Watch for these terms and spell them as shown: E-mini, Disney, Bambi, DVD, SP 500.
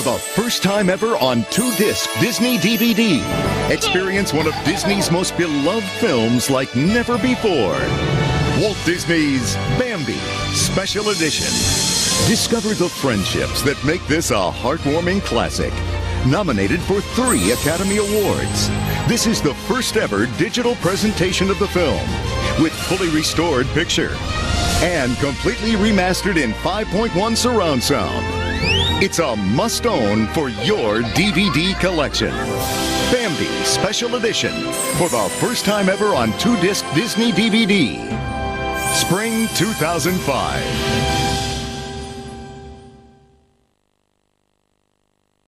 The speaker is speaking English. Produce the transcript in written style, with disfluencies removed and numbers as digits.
For the first time ever on 2-disc Disney DVD, experience one of Disney's most beloved films like never before. Walt Disney's Bambi, Special Edition. Discover the friendships that make this a heartwarming classic. Nominated for 3 Academy Awards. This is the first ever digital presentation of the film with fully restored picture and completely remastered in 5.1 surround sound. It's a must-own for your DVD collection. Bambi Special Edition, for the first time ever on 2-disc Disney DVD. Spring 2005.